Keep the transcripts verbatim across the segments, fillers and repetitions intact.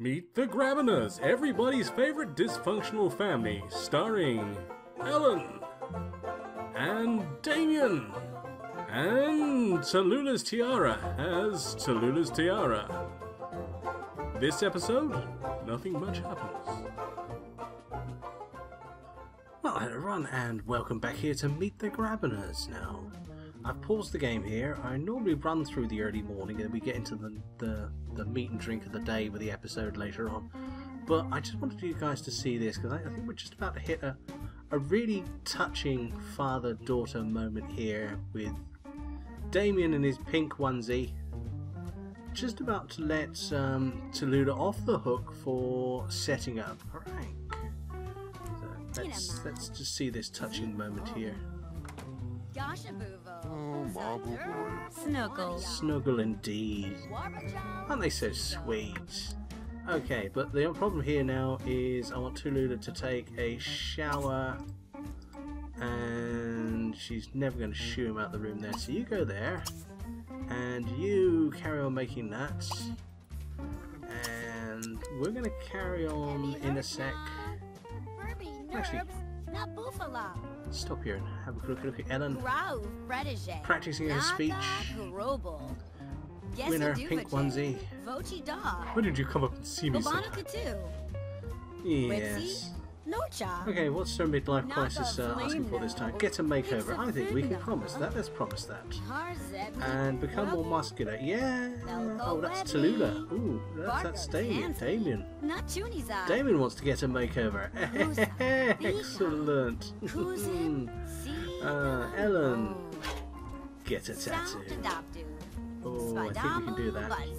Meet the Grabiners, everybody's favorite dysfunctional family, starring Ellen and Damien and Tallulah's Tiara as Tallulah's Tiara. This episode, nothing much happens. Well, hello everyone, and welcome back here to Meet the Grabiners now. I've paused the game here. I normally run through the early morning and we get into the, the, the meat and drink of the day with the episode later on. But I just wanted you guys to see this because I, I think we're just about to hit a, a really touching father-daughter moment here with Damien in his pink onesie. Just about to let um, Tallulah off the hook for setting up a prank. So let's, let's just see this touching moment here. Oh, Marble Boy. Snuggle. Snuggle indeed. Aren't they so sweet? Okay, but the problem here now is I want Tallulah to take a shower and she's never going to shoo him out of the room there. So you go there and you carry on making that. And we're going to carry on in a sec. Actually, stop here and have a quick look at Ellen. Practicing her speech. Winner, pink onesie. When did you come up and see me? Yes. Okay, what's her midlife crisis uh, asking for this time? Get a makeover. I think we can promise that. Let's promise that. And become more muscular. Yeah. Oh, that's Tallulah. Ooh, that's, that's Damien. Damien. Damien wants to get a makeover. Excellent. uh, Ellen. Get a tattoo. Oh, I think we can do that. Right,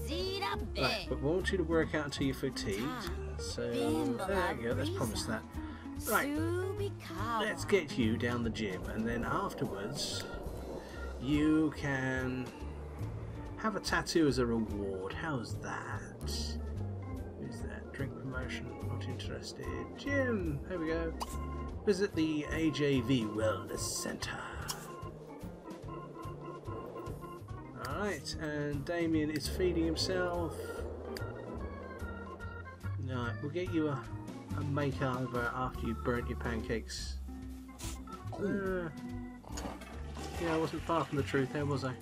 but I want you to work out until you're fatigued. So, there you go, let's promise that. Right, let's get you down the gym, and then afterwards, you can have a tattoo as a reward. How's that? Who's that? Drink promotion, not interested. Gym, there we go. Visit the A J V Wellness Centre. Alright, and Damien is feeding himself. Alright, we'll get you a, a makeover after you've burnt your pancakes. Uh, yeah, I wasn't far from the truth there, was I?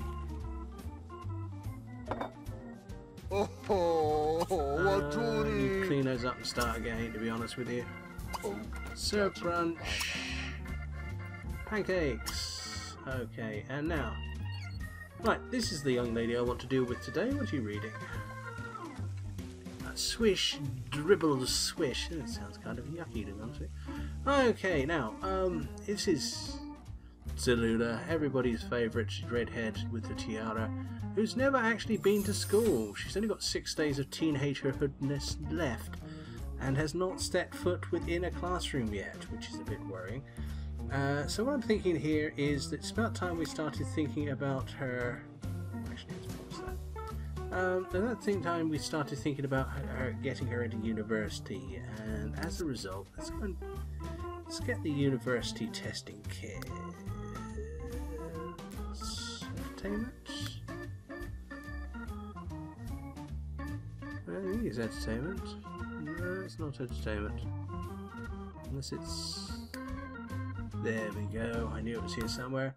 Oh, oh, what uh, you clean those up and start again, to be honest with you. Oh, Sir Brunch. Pancakes. Okay, and now. Right, this is the young lady I want to deal with today. What are you reading? Swish, dribble, swish. That sounds kind of yucky, to be honest with you. Okay, now, um, this is Tallulah, everybody's favourite redhead with the tiara, who's never actually been to school. She's only got six days of teenagerhoodness left, and has not stepped foot within a classroom yet, which is a bit worrying. Uh, so what I'm thinking here is that it's about time we started thinking about her. Actually, Um, at that same time, we started thinking about her, her getting her into university, and as a result, let's go and let's get the university testing kit. Entertainment. Well, I think it's entertainment. No, it's not entertainment. Unless it's. There we go. I knew it was here somewhere.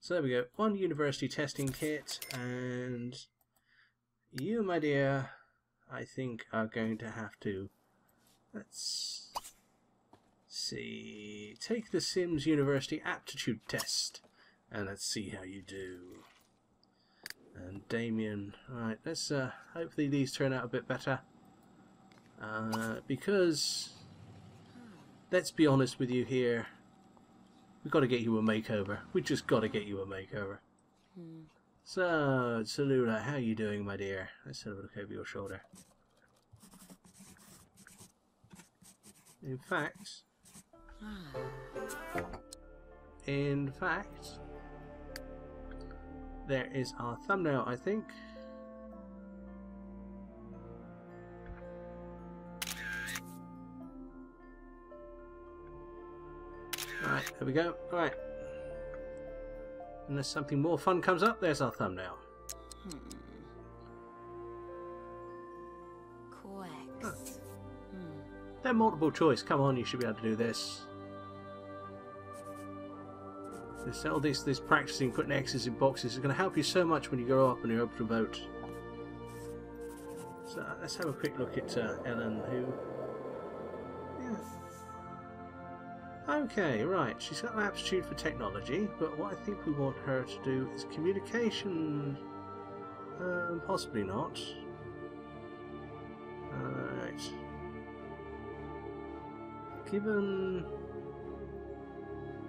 So there we go. One university testing kit, and. You, my dear, I think are going to have to, let's see, take the Sims University aptitude test, and let's see how you do. And Damien, alright, let's, uh, hopefully these turn out a bit better, uh, because, let's be honest with you here, we've got to get you a makeover, we just got to get you a makeover. Hmm. So, Tallulah, how are you doing, my dear? Let's have a look over your shoulder. In fact... In fact... There is our thumbnail, I think. Alright, there we go. Alright. Unless something more fun comes up, there's our thumbnail. Hmm. that? Hmm. They're multiple choice. Come on, you should be able to do this. This, all this, this practicing putting X's in boxes is going to help you so much when you grow up and you're able to vote. So uh, let's have a quick look at uh, Ellen, who... Yeah. Okay, right. She's got an aptitude for technology, but what I think we want her to do is communication. Um, possibly not. Alright. Given...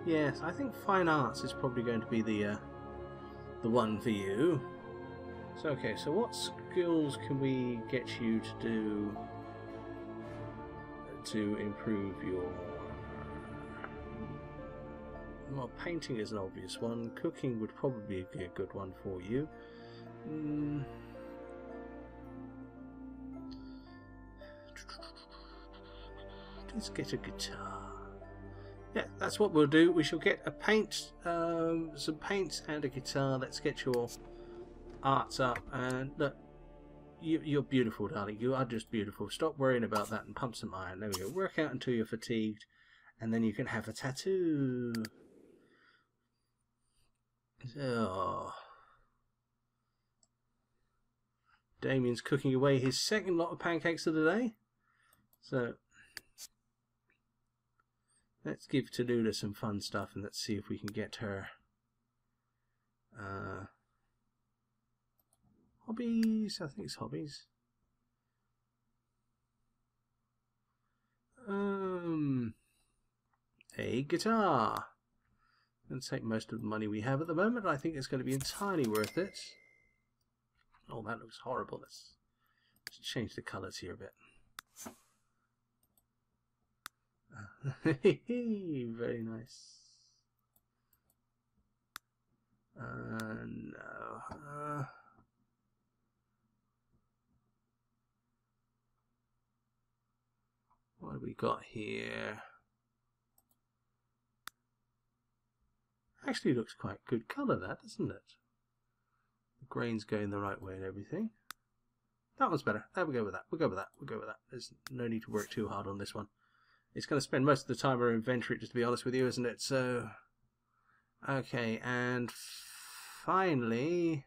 Yes, I think fine arts is probably going to be the uh, the one for you. So okay, so what skills can we get you to do to improve your? Well, painting is an obvious one. Cooking would probably be a good one for you. Mm. Let's get a guitar. Yeah, that's what we'll do. We shall get a paint, um, some paints and a guitar. Let's get your arts up. And look, you, you're beautiful, darling. You are just beautiful. Stop worrying about that and pump some iron. There we go. Work out until you're fatigued, and then you can have a tattoo. So, Damien's cooking away his second lot of pancakes of the day. So. Let's give Tallulah some fun stuff and let's see if we can get her uh, hobbies. I think it's hobbies. Um, a guitar. Going to take most of the money we have at the moment. I think it's going to be entirely worth it. Oh, that looks horrible. Let's, let's change the colours here a bit. Very nice. Uh, no. Uh, what have we got here? Actually, looks quite good colour, that, doesn't it? The grain's going the right way and everything. That one's better. There we go with that. We'll go with that. We'll go with that. There's no need to work too hard on this one. It's going to spend most of the time on our inventory, just to be honest with you, isn't it? So, okay, and finally,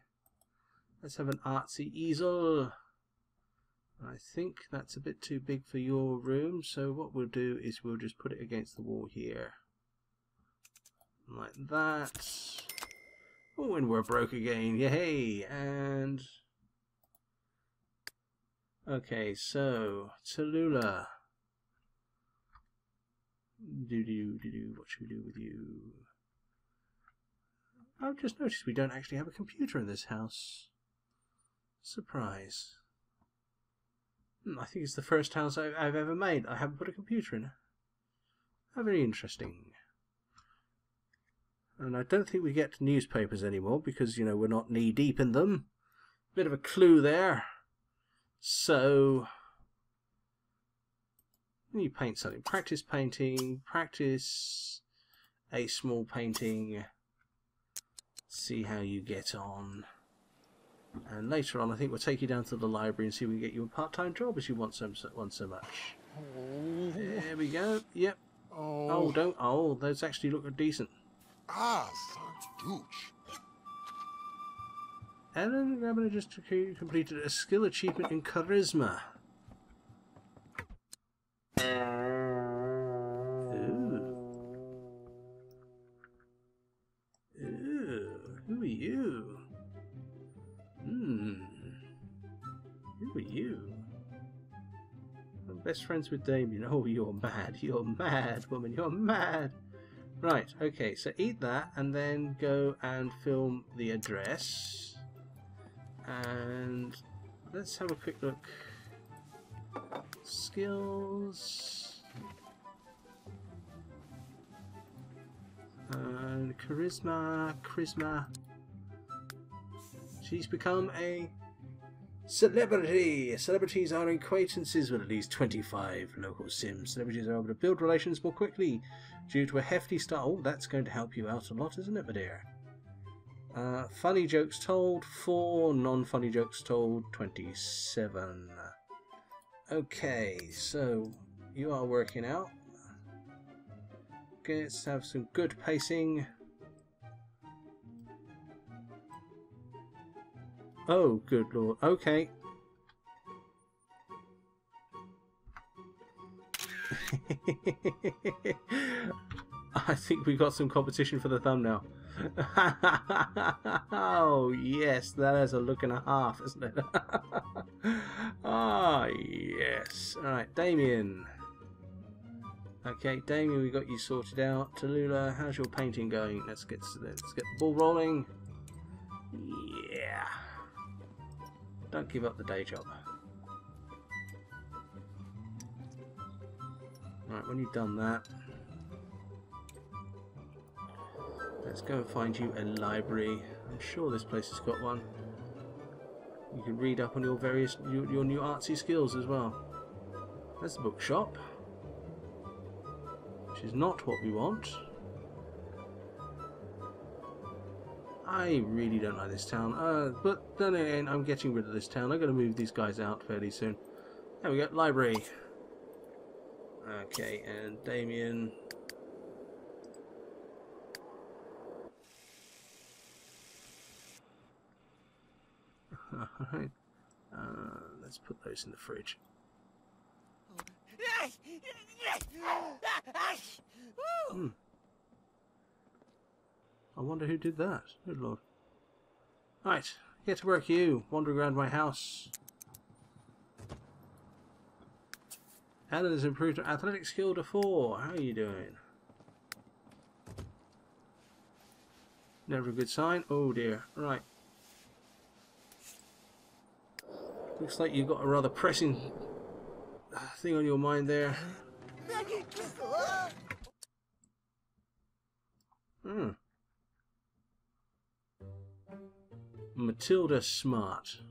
let's have an artsy easel. I think that's a bit too big for your room, so what we'll do is we'll just put it against the wall here. Like that. Oh, and we're broke again. Yay! And... Okay, so, Tallulah. Do do do do. What should we do with you? I've just noticed we don't actually have a computer in this house. Surprise! I think it's the first house I've, I've ever made. I haven't put a computer in. How very interesting. And I don't think we get newspapers anymore because you know we're not knee deep in them. Bit of a clue there. So. You paint something. Practice painting. Practice a small painting. See how you get on. And later on, I think we'll take you down to the library and see if we can get you a part-time job as you want so, want so much. Oh. There we go. Yep. Oh. oh, don't. Oh, those actually look decent. Ah, so douche. Ellen Grabiner just completed a skill achievement in charisma. Best friends with Damien. Oh, you're mad. You're mad, woman. You're mad. Right, okay, so eat that and then go and film the address. And let's have a quick look. Skills. And charisma. Charisma. She's become a... Celebrity! Celebrities are acquaintances with at least twenty-five local sims. Celebrities are able to build relations more quickly due to a hefty star. Oh, that's going to help you out a lot, isn't it, my dear? Uh, funny jokes told, four. Non-funny jokes told, twenty-seven. Okay, so you are working out. Okay, let's have some good pacing. Oh, good lord. Okay. I think we got some competition for the thumbnail. Oh, yes. That is a look and a half, isn't it? Ah, yes. Alright, Damien. Okay, Damien, we got you sorted out. Tallulah, how's your painting going? Let's get, let's get the ball rolling. Yeah. Don't give up the day job. Right, when you've done that, let's go and find you a library. I'm sure this place has got one. You can read up on your various your, your new artsy skills as well. That's the bookshop, which is not what we want. I really don't like this town, uh, but then again, I'm getting rid of this town. I'm going to move these guys out fairly soon. There we go, library. Okay, and Damien. Alright, uh, let's put those in the fridge. Hmm. I wonder who did that. Good lord. Right, get to work you, wandering around my house. Ellen has improved her athletic skill to four. How are you doing? Never a good sign. Oh dear. Right. Looks like you've got a rather pressing thing on your mind there. Hmm. Matilda Smart.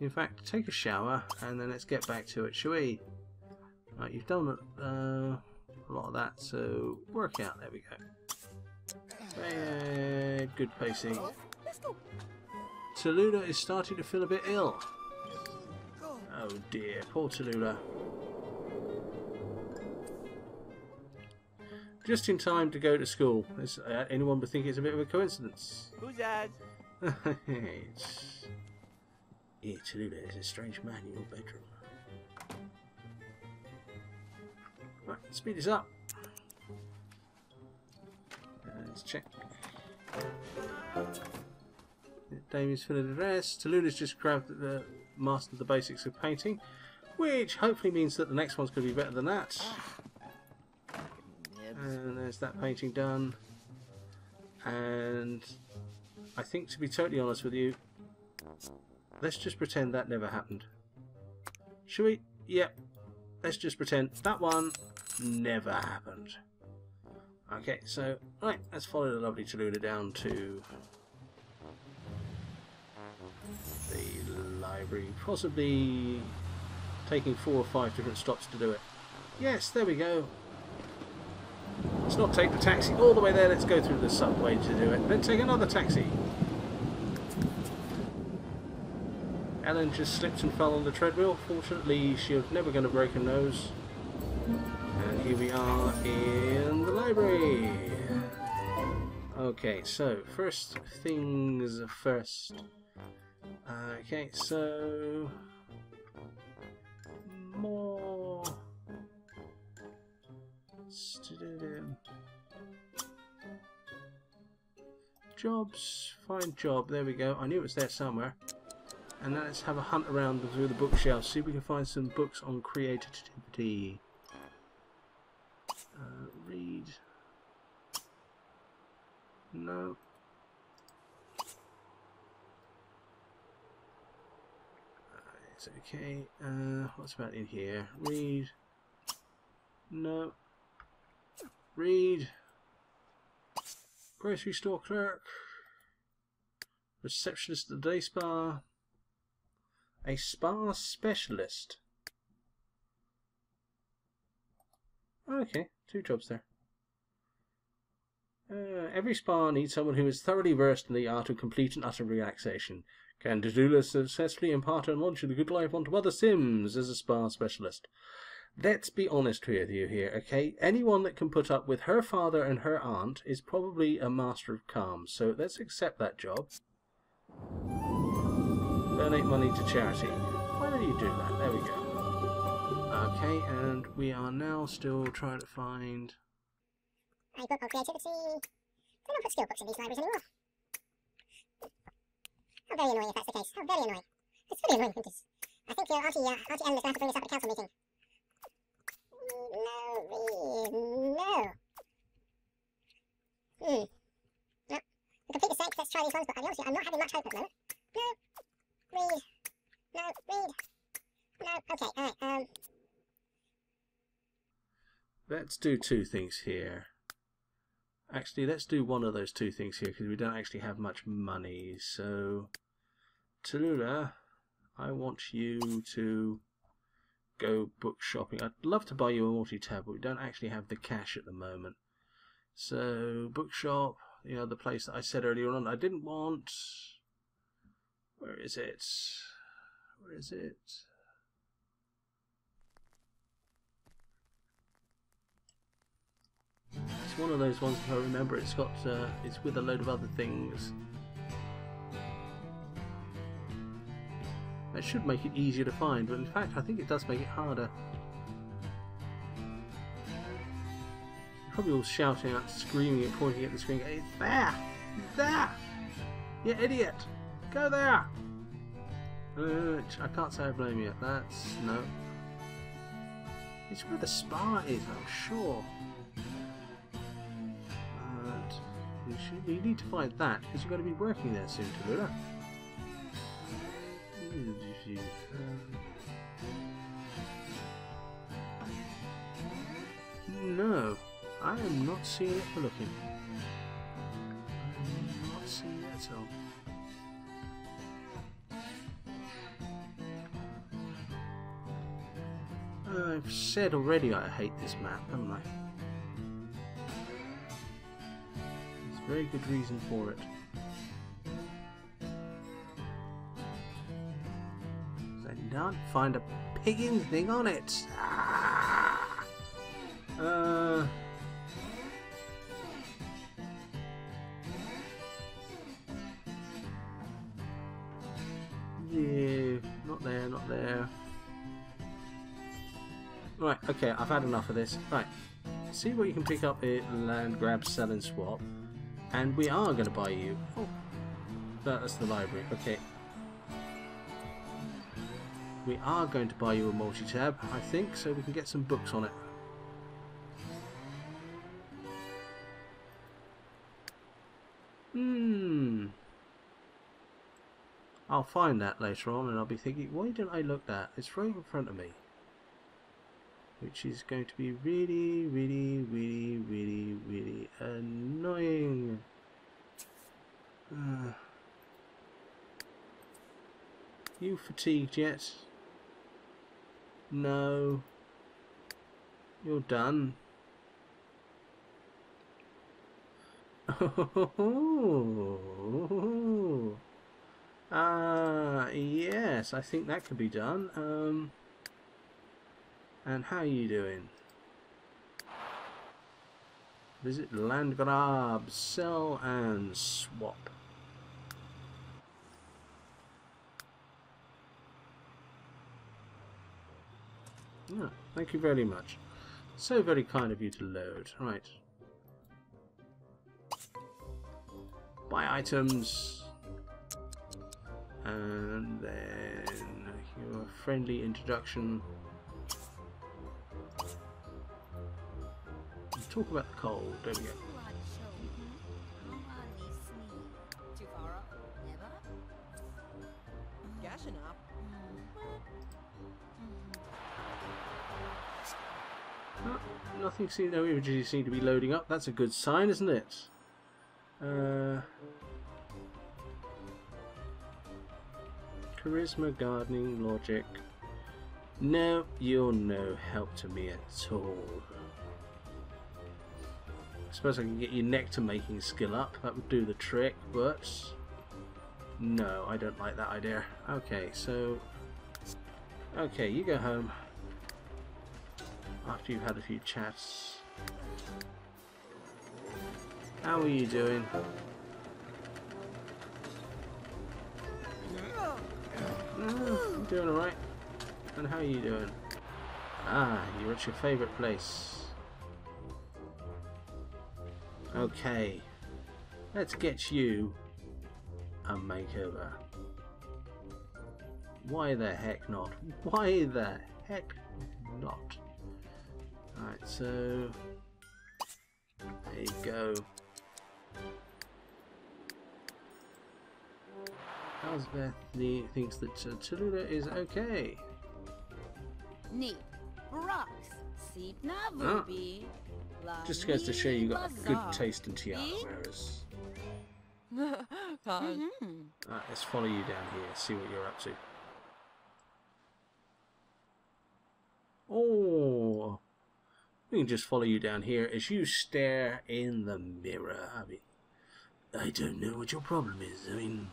In fact, take a shower and then let's get back to it, shall we? Right, you've done uh, a lot of that, so work out. There we go. Very good pacing. Tallulah is starting to feel a bit ill. Oh dear, poor Tallulah. Just in time to go to school. As, uh, anyone would think it's a bit of a coincidence. Who's that? Here, Tallulah, there's a strange man in your bedroom. Right, let's speed this up. Uh, let's check. Damien's filling the rest. Tallulah's just grabbed the uh, mastered the basics of painting, which hopefully means that the next one's going to be better than that. And there's that painting done. And I think, to be totally honest with you, let's just pretend that never happened. Should we? Yep. Let's just pretend that one never happened. Okay, so, right, let's follow the lovely Tallulah down to the library. Possibly taking four or five different stops to do it. Yes, there we go. Let's not take the taxi all the way there. Let's go through the subway to do it. Then take another taxi. Ellen just slipped and fell on the treadmill. Fortunately, she was never going to break her nose. And here we are in the library. Okay, so first things first. Okay, so more jobs. Find job. There we go. I knew it was there somewhere. And now let's have a hunt around through the bookshelves, see if we can find some books on creativity. Uh, read. No. Uh, it's okay. Uh, what's about in here? Read. No. Read. Grocery store clerk. Receptionist at the day spa. A spa specialist. Okay, two jobs there. Uh, every spa needs someone who is thoroughly versed in the art of complete and utter relaxation. Can Tallulah successfully impart her knowledge of the good life onto other Sims as a spa specialist? Let's be honest with you here, okay? Anyone that can put up with her father and her aunt is probably a master of calm, so let's accept that job. Donate money to charity. Why don't you do that? There we go. Okay, and we are now still trying to find... I book on creativity. They don't put skill books in these libraries anymore. How very annoying if that's the case. How very annoying. It's very annoying, isn't it? I think your Auntie, uh, Auntie Ellen is going to bring this up at council meeting. No, no. Hmm. No. For completeness sake, let's try these ones, but I'll be honest with you, I'm not having much hope at the moment. No. Read. No, read. No, okay, alright, um. Let's do two things here. Actually, let's do one of those two things here, because we don't actually have much money. So, Tallulah, I want you to go book shopping. I'd love to buy you a multi-tab, but we don't actually have the cash at the moment. So, bookshop, you know, the place that I said earlier on I didn't want. Where is it? Where is it? It's one of those ones, if I remember, it's got, uh, it's with a load of other things. That should make it easier to find, but in fact I think it does make it harder. You're probably all shouting out, screaming and pointing at the screen, "It's there! It's there! You idiot! Go there!" Uh, I can't say I blame you. That's... no. It's where the spa is, I'm sure. You need to find that, because you're going to be working there soon, Tallulah. No, I am not seeing it for looking. I am not seeing it at all. I've said already I hate this map, haven't I? Very good reason for it. I can't find a piggin thing on it. Ah! Uh. Yeah, not there, not there. Right, okay, I've had enough of this. Right, see what you can pick up at Landgraab, Sell and Swap. And we are going to buy you. Oh, that's the library. Okay. We are going to buy you a multi-tab, I think, so we can get some books on it. Hmm. I'll find that later on, and I'll be thinking, why didn't I look that? It's right in front of me. Which is going to be really, really, really, really, really annoying. Uh, you fatigued yet? No. You're done. Oh. Ah, uh, yes, I think that could be done. Um. And how are you doing? Visit Landgraab, Sell and Swap. Ah, thank you very much. So very kind of you to load. Right. Buy items. And then your friendly introduction. Talk about the cold, don't you? Oh, nothing seem, no images seem to be loading up. That's a good sign, isn't it? Uh, charisma, gardening, logic. No, you're no help to me at all. I suppose I can get your nectar making skill up, that would do the trick, but No, I don't like that idea. Okay, so... Okay, you go home. After you've had a few chats. How are you doing? Mm, doing alright. And how are you doing? Ah, you're at your favourite place. Okay. Let's get you a makeover. Why the heck not? Why the heck not? Alright, so... There you go. Elsbeth thinks that uh, Tallulah is okay. Nee, rocks, seed navubi. Just goes to show you got a good taste in tiara, whereas. Alright, let's follow you down here, see what you're up to. Oh, we can just follow you down here as you stare in the mirror. I mean, I don't know what your problem is. I mean,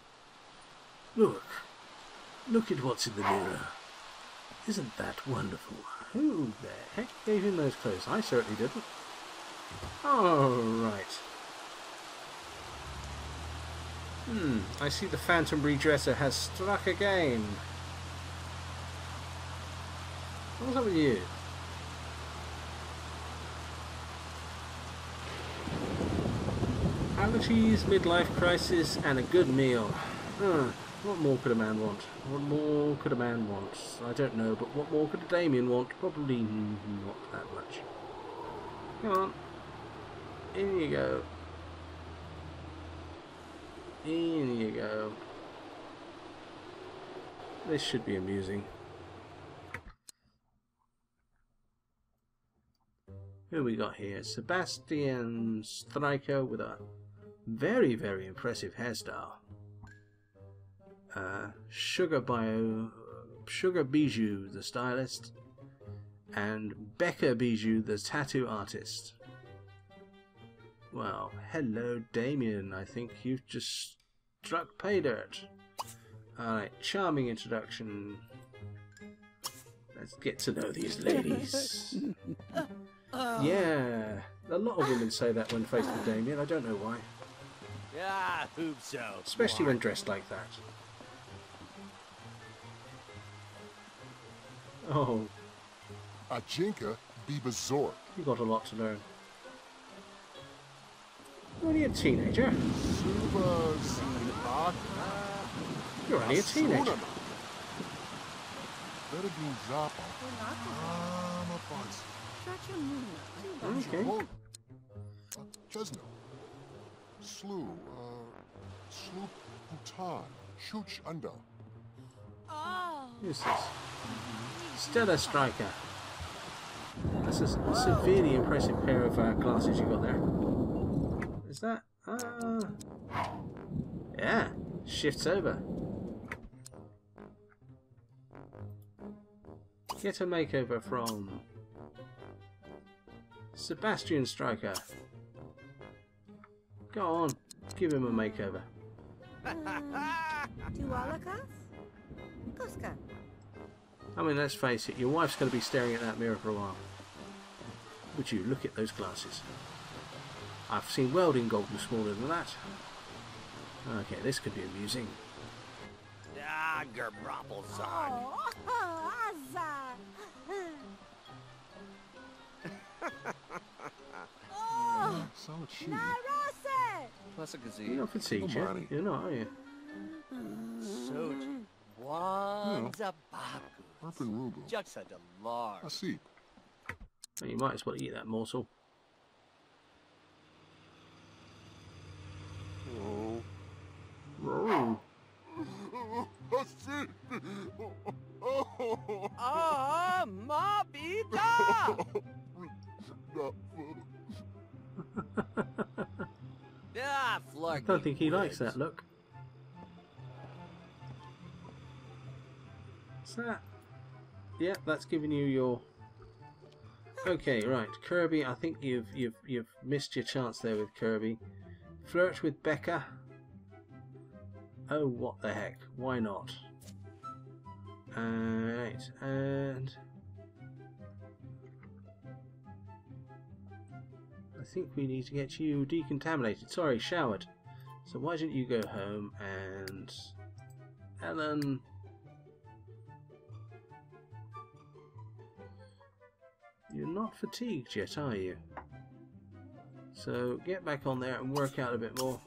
look, look at what's in the mirror. Isn't that wonderful? Who the heck gave him those clothes? I certainly didn't. Alright. Hmm, I see the phantom redresser has struck again. What's up with you? Allergies, midlife crisis, and a good meal. Uh, what more could a man want? What more could a man want? I don't know, but what more could a Damien want? Probably not that much. Come on. In you go. In you go. This should be amusing. Who we got here? Sebastian Stryker with a very, very impressive hairstyle. Uh, Sugar Bijou, Sugar Bijou, the stylist, and Becca Bijou, the tattoo artist. Well, hello, Damien. I think you've just struck pay dirt. Alright, charming introduction. Let's get to know these ladies. Yeah, a lot of women say that when faced with Damien. I don't know why. Yeah, hope so. Especially when dressed like that. Oh. Ajinka be berserk. You got a lot to learn. You're only a teenager. You're only a teenager. Okay. Slew, uh, sloop, putan, shooch under. Who's this? Stella Stryker. That's a severely impressive pair of uh, glasses you got there. Is that? Uh, yeah. Shifts over. Get a makeover from Sebastian Stryker. Go on, give him a makeover. I mean, let's face it, your wife's going to be staring at that mirror for a while. Would you look at those glasses? I've seen welding gold was smaller than that. Okay, this could be amusing. Ah, gerbrapples on. Oh, so cheap. You're not fatigued yet. You're not, are you? So I see. You might as well eat that morsel. Oh. Oh. Ah, ma vida. I don't think he likes that look. What's that? Yeah, that's giving you your. Okay, right, Kirby. I think you've you've you've missed your chance there with Kirby. Flirt with Becca. Oh, what the heck? Why not? Alright, and I think we need to get you decontaminated. Sorry, showered. So why didn't you go home and Ellen? You're not fatigued yet, are you? So get back on there and work out a bit more.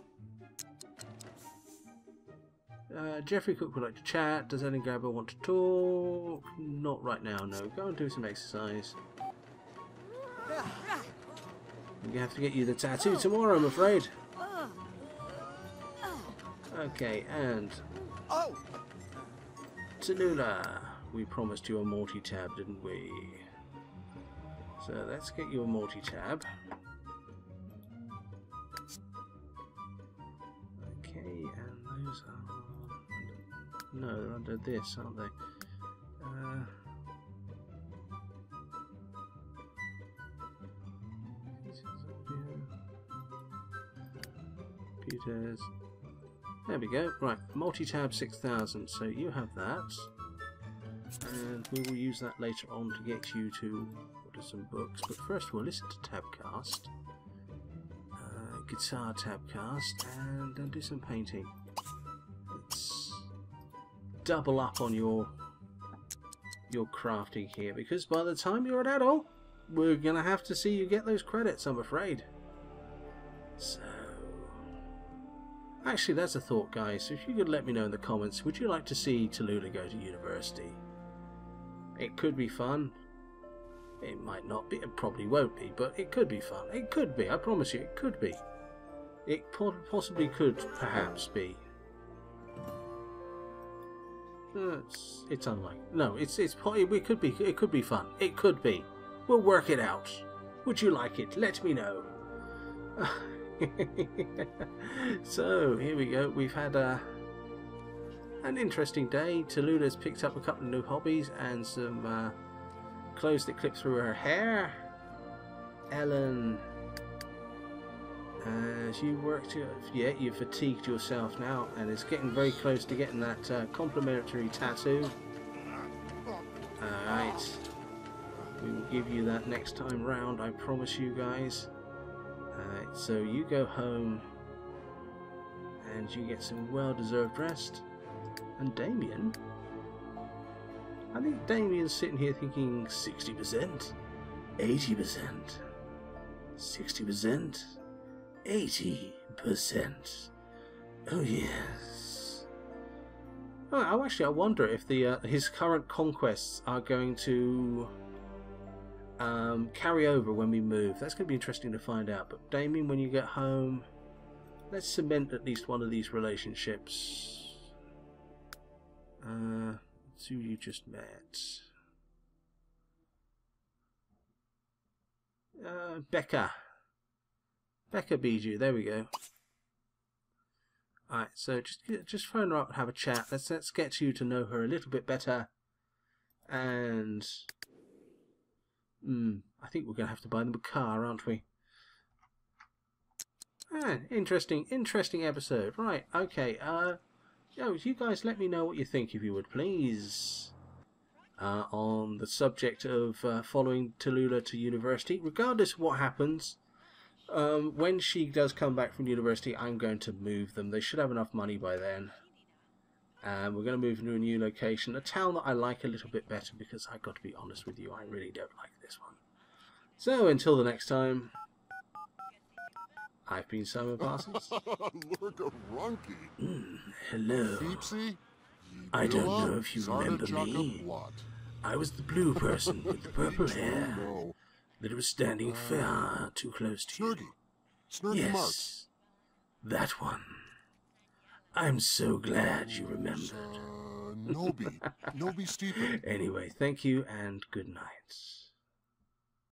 Uh, Geoffrey Cook would like to chat. Does Ellen Grabiner want to talk? Not right now, no. Go and do some exercise. I'm going to have to get you the tattoo tomorrow, I'm afraid. Okay, and Tallulah, we promised you a multi-tab, didn't we? So let's get you a multi-tab. Okay, and those are... No, they're under this, aren't they? Uh, computers. There we go. Right, multi-tab six thousand. So you have that. And we will use that later on to get you to order some books. But first we'll listen to Tabcast. Uh, guitar Tabcast. And then do some painting. Let's double up on your, your crafting here. Because by the time you're an adult, we're going to have to see you get those credits, I'm afraid. So... Actually, that's a thought, guys. If you could let me know in the comments, would you like to see Tallulah go to university? It could be fun. It might not be. It probably won't be, but it could be fun. It could be. I promise you, it could be. It possibly could, perhaps, be. It's, it's unlikely. No, it's it's it could be. It could be fun. It could be. We'll work it out. Would you like it? Let me know. So here we go. We've had uh, an interesting day. Tallulah's picked up a couple of new hobbies and some uh, clothes that clip through her hair. Ellen, as you worked, yeah, you fatigued yourself now, and it's getting very close to getting that uh, complimentary tattoo. All right, we will give you that next time round. I promise you guys. Alright, so you go home and you get some well-deserved rest. And Damien, I think Damien's sitting here thinking sixty percent, eighty percent, sixty percent, eighty percent. Oh yes. Oh, actually, I wonder if the uh, his current conquests are going to Um, carry over when we move. That's going to be interesting to find out. But Damien, when you get home, let's cement at least one of these relationships. Uh, it's who you just met. Uh, Becca. Becca Bijou. There we go. Alright, so just, just phone her up and have a chat. Let's, let's get you to know her a little bit better. And... Hmm, I think we're going to have to buy them a car, aren't we? Ah, interesting, interesting episode. Right, okay. Uh, yo, you guys let me know what you think, if you would, please. Uh, on the subject of uh, following Tallulah to university. Regardless of what happens, um, when she does come back from university, I'm going to move them. They should have enough money by then. Um, we're going to move into a new location, a town that I like a little bit better, because I've got to be honest with you, I really don't like this one. So, until the next time, I've been Simon Parsons. mm, hello. Deepsea, I don't lot, know if you remember me. I was the blue person with the purple hair no. that was standing uh, far too close to Snurky. you. Snurky yes, marks. That one. I'm so glad you remembered. Uh, Noby. Noby Steeper. Anyway, thank you and good night.